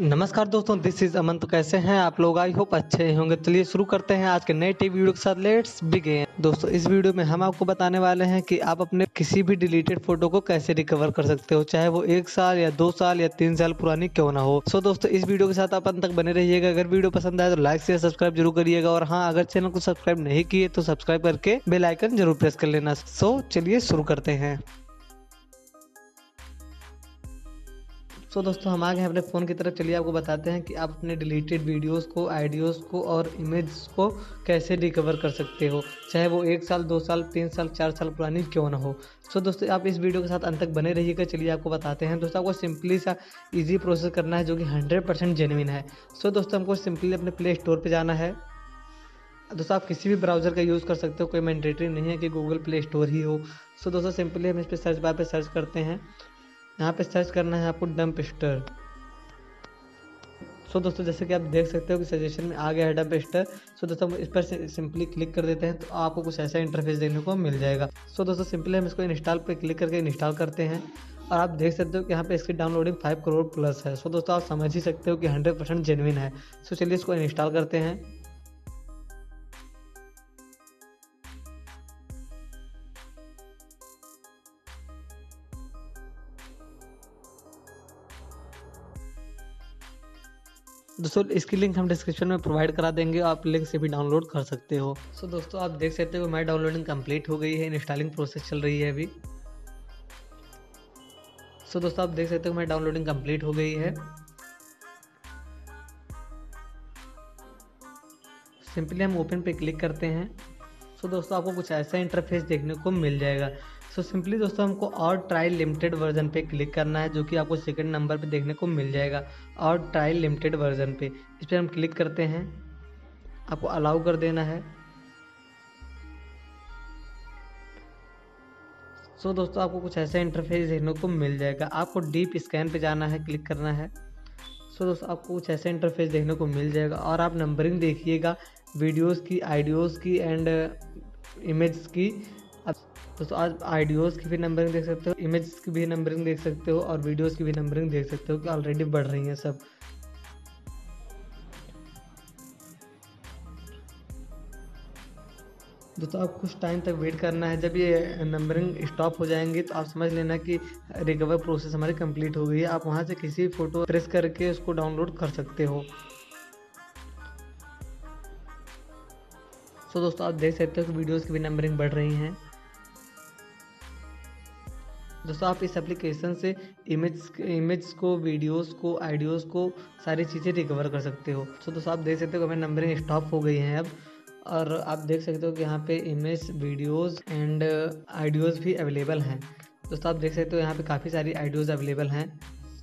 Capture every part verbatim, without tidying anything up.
नमस्कार दोस्तों, this is अमन। तो कैसे हैं आप लोग? आई होप अच्छे होंगे। चलिए शुरू करते हैं आज के नए टी वीडियो के साथ। Let's begin. दोस्तों, इस वीडियो में हम आपको बताने वाले हैं कि आप अपने किसी भी डिलीटेड फोटो को कैसे रिकवर कर सकते हो, चाहे वो एक साल या दो साल या तीन साल पुरानी क्यों ना हो। सो दोस्तों, इस वीडियो के साथ आप अंत तक बने रहिएगा। अगर वीडियो पसंद आए तो लाइक शेयर सब्सक्राइब जरूर करिएगा, और हाँ, अगर चैनल को सब्सक्राइब नहीं किए तो सब्सक्राइब करके बेल आइकन जरूर प्रेस कर लेना। सो चलिए शुरू करते हैं। तो so, दोस्तों, हम आ गए हैं अपने फ़ोन की तरफ। चलिए आपको बताते हैं कि आप अपने डिलीटेड वीडियोस को, आइडियोज़ को और इमेज को कैसे रिकवर कर सकते हो, चाहे वो एक साल दो साल तीन साल चार साल पुरानी क्यों ना हो। सो so, दोस्तों, आप इस वीडियो के साथ अंत तक बने रहिएगा। चलिए आपको बताते हैं। दोस्तों, आपको सिंपली सा ईजी प्रोसेस करना है जो कि हंड्रेड परसेंट जेन्युइन है। सो so, दोस्तों, हमको सिंपली अपने प्ले स्टोर पर जाना है। दोस्तों, आप किसी भी ब्राउज़र का यूज़ कर सकते हो, कोई मैंडेटरी नहीं है कि गूगल प्ले स्टोर ही हो। सो so, दोस्तों, सिंपली हम इस पर सर्च बार पर सर्च करते हैं। यहाँ पे सर्च करना है आपको डंपस्टर। सो दोस्तों, जैसे कि आप देख सकते हो कि सजेशन में आ गया है डंपस्टर। सो दोस्तों, हम इस पर सिंपली क्लिक कर देते हैं तो आपको कुछ ऐसा इंटरफेस देखने को मिल जाएगा। सो दोस्तों, सिंपली हम इसको इंस्टॉल पे क्लिक करके इंस्टॉल करते हैं, और आप देख सकते हो कि यहाँ पे इसकी डाउनलोडिंग फाइव करोड़ प्लस है। सो दोस्तों, आप समझ ही सकते हो कि हंड्रेड परसेंट जेन्युइन है। सो चलिए इसको इंस्टॉल करते हैं। दोस्तों, इसकी लिंक हम डिस्क्रिप्शन में प्रोवाइड करा देंगे, आप लिंक से भी डाउनलोड कर सकते हो। सो so, दोस्तों, आप देख सकते हो माय डाउनलोडिंग कंप्लीट हो गई है, इंस्टॉलिंग प्रोसेस चल रही है अभी। सो so, दोस्तों, आप देख सकते हो माय डाउनलोडिंग कंप्लीट हो गई है। सिंपली हम ओपन पे क्लिक करते हैं। सो so, दोस्तों, आपको कुछ ऐसा इंटरफेस देखने को मिल जाएगा। सो so, सिंपली दोस्तों, हमको और ट्रायल लिमिटेड वर्जन पे क्लिक करना है, जो कि आपको सेकंड नंबर पे देखने को मिल जाएगा। और ट्रायल लिमिटेड वर्जन पे इस पर हम क्लिक करते हैं। आपको अलाउ कर देना है। सो so, दोस्तों, आपको कुछ ऐसा इंटरफेस देखने को मिल जाएगा। आपको डीप स्कैन पे जाना है, क्लिक करना है। सो so, दोस्तों, आपको कुछ ऐसा इंटरफेस देखने को मिल जाएगा, और आप नंबरिंग देखिएगा वीडियोज़ की, आइडियोज़ की एंड इमेज की। दोस्तों, आज आइडियोज़ की भी नंबरिंग देख सकते हो, इमेज की भी नंबरिंग देख सकते हो, और वीडियोज़ की भी नंबरिंग देख सकते हो कि ऑलरेडी बढ़ रही हैं सब। दोस्तों, आप कुछ टाइम तक वेट करना है। जब ये नंबरिंग स्टॉप हो जाएंगी तो आप समझ लेना कि रिकवर प्रोसेस हमारी कंप्लीट हो गई है। आप वहाँ से किसी फ़ोटो प्रेस करके उसको डाउनलोड कर सकते हो। सो दोस्तों, आप देख सकते हो कि वीडियोज़ की भी नंबरिंग बढ़ रही हैं। दोस्तों, आप इस एप्लीकेशन से इमेज इमेज को, वीडियोस को, आइडियोज़ को सारी चीज़ें रिकवर कर सकते हो। सो दोस्तों, आप देख सकते हो हमारी नंबरिंग स्टॉप हो गई हैं अब, और आप देख सकते हो कि यहाँ पे इमेज, वीडियोस एंड आइडियोज़ भी अवेलेबल हैं। दोस्तों, आप देख सकते हो यहाँ पे काफ़ी सारी आइडियोज़ अवेलेबल हैं।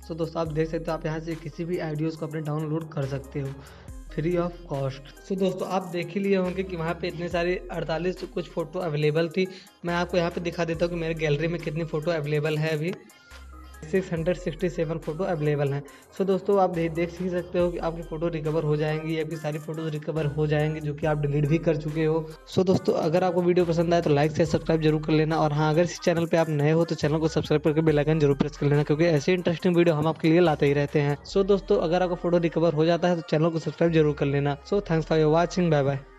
सो दोस्तों, आप देख सकते हो आप यहाँ से किसी भी आइडियोज़ को अपने डाउनलोड कर सकते हो फ्री ऑफ कॉस्ट। सो दोस्तों, आप देख ही लिए होंगे कि वहाँ पे इतने सारे अड़तालीस कुछ फ़ोटो अवेलेबल थी। मैं आपको यहाँ पे दिखा देता हूँ कि मेरे गैलरी में कितनी फ़ोटो अवेलेबल है। अभी छह सौ सरसठ फ़ोटो अवेलेबल हैं। सो दोस्तों, आप देख ही सकते हो कि आपकी फ़ोटो रिकवर हो जाएंगी, आपकी सारी फ़ोटोज़ रिकवर हो जाएंगी जो कि आप डिलीट भी कर चुके हो। सो दोस्तों, अगर आपको वीडियो पसंद आए तो लाइक से सब्सक्राइब जरूर कर लेना, और हाँ, अगर इस चैनल पे आप नए हो तो चैनल को सब्सक्राइब करके बेल आइकन जरूर प्रेस कर लेना, क्योंकि ऐसे इंटरेस्टिंग वीडियो हम आपके लिए लाते ही रहते हैं। सो दोस्तों, अगर आपका फ़ोटो रिकवर हो जाता है तो चैनल को सब्सक्राइब जरूर कर लेना। So thanks for your watching, bye bye.